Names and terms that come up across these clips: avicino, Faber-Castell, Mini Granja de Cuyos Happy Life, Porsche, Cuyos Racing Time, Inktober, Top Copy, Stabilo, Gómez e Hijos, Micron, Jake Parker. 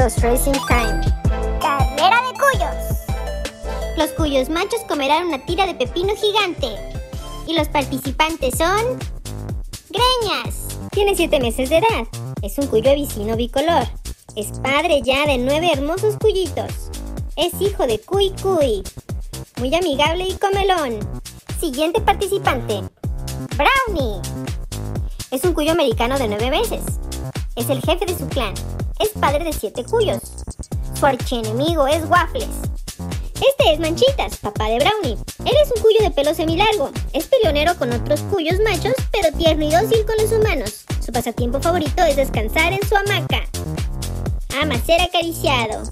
Cuyos Racing Time. ¡Carrera de cuyos! Los cuyos machos comerán una tira de pepino gigante. Y los participantes son... ¡Greñas! Tiene 7 meses de edad. Es un cuyo avicino bicolor. Es padre ya de 9 hermosos cuyitos. Es hijo de Cuy Cuy. Muy amigable y comelón. Siguiente participante. Brownie. Es un cuyo americano de 9 meses. Es el jefe de su clan. Es padre de 7 cuyos. Su archienemigo es Waffles. Este es Manchitas, papá de Brownie. Él es un cuyo de pelo semilargo. Es peleonero con otros cuyos machos, pero tierno y dócil con los humanos. Su pasatiempo favorito es descansar en su hamaca. Ama ser acariciado.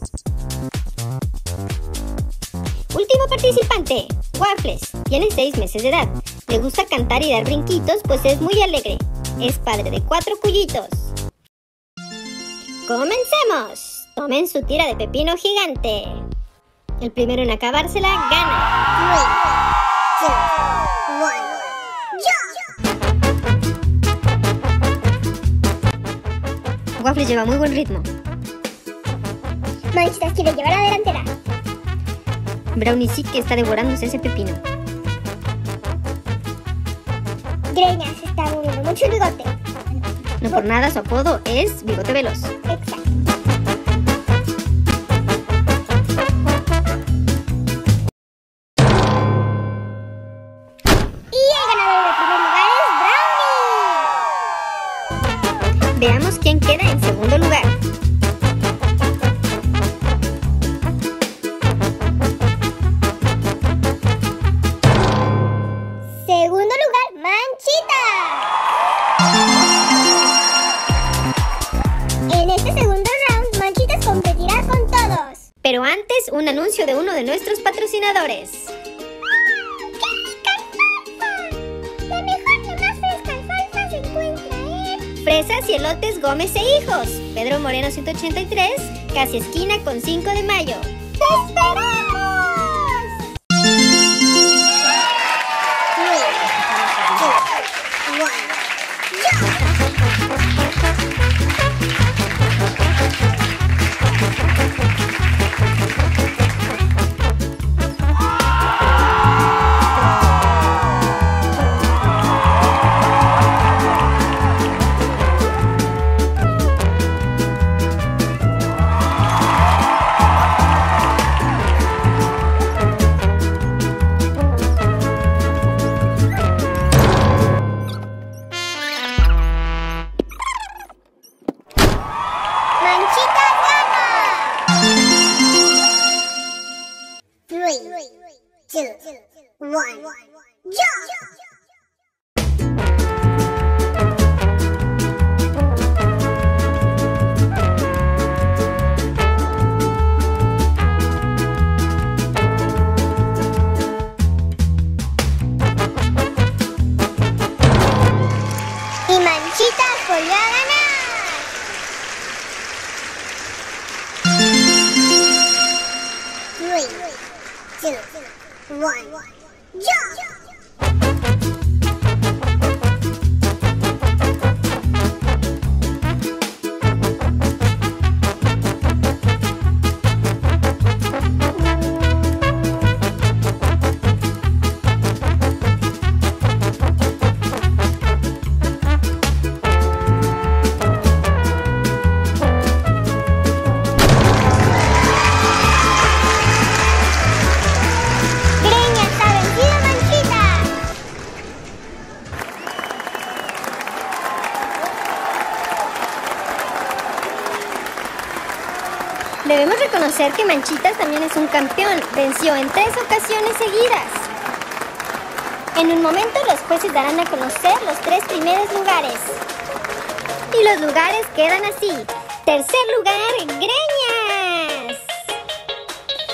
Último participante, Waffles. Tiene 6 meses de edad. Le gusta cantar y dar brinquitos, pues es muy alegre. Es padre de 4 cuyitos. ¡Comencemos! Tomen su tira de pepino gigante. El primero en acabársela gana. 3, 2, 1, ¡yo! Waffles lleva muy buen ritmo. Manchitas quiere llevar a la delantera. Brownie sí que está devorándose ese pepino. Greñas está moviendo mucho el bigote. No por nada su apodo es Bigote Veloz. Exacto. Y el ganador del primer lugar es Brownie. Veamos quién queda en segundo lugar. Segundo lugar, Manchitas. En este segundo round, Manchitas competirá con todos. Pero antes, un anuncio de uno de nuestros patrocinadores. ¡Qué rica alfalfa! La mejor y más fresca alfalfa se encuentra en... Fresas y elotes Gómez e Hijos. Pedro Moreno 183, casi esquina con 5 de mayo. ¡Te esperamos! ¡Volvió a ganar! 3, 2, 1, ¡yo! Debemos reconocer que Manchitas también es un campeón. Venció en 3 ocasiones seguidas. En un momento los jueces darán a conocer los 3 primeros lugares. Y los lugares quedan así. Tercer lugar, Greñas.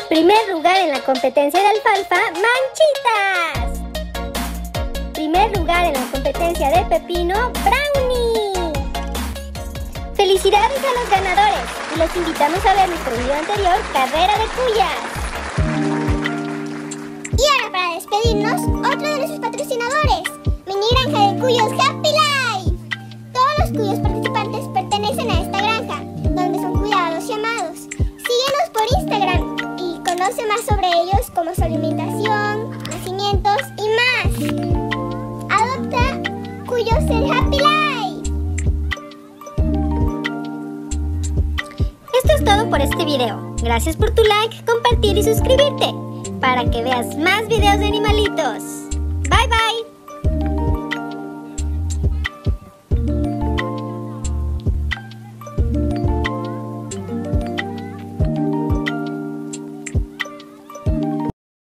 Primer lugar en la competencia de alfalfa, Manchitas. Primer lugar en la competencia de pepino, Brownie. Felicidades a los ganadores. Los invitamos a ver nuestro video anterior, Carrera de Cuyos. Y ahora, para despedirnos, otro de nuestros patrocinadores, Mini Granja de Cuyos Happy Life. Todos los cuyos participantes pertenecen a esta granja, donde son cuidados y amados. es todo por este video. Gracias por tu like, compartir y suscribirte para que veas más videos de animalitos.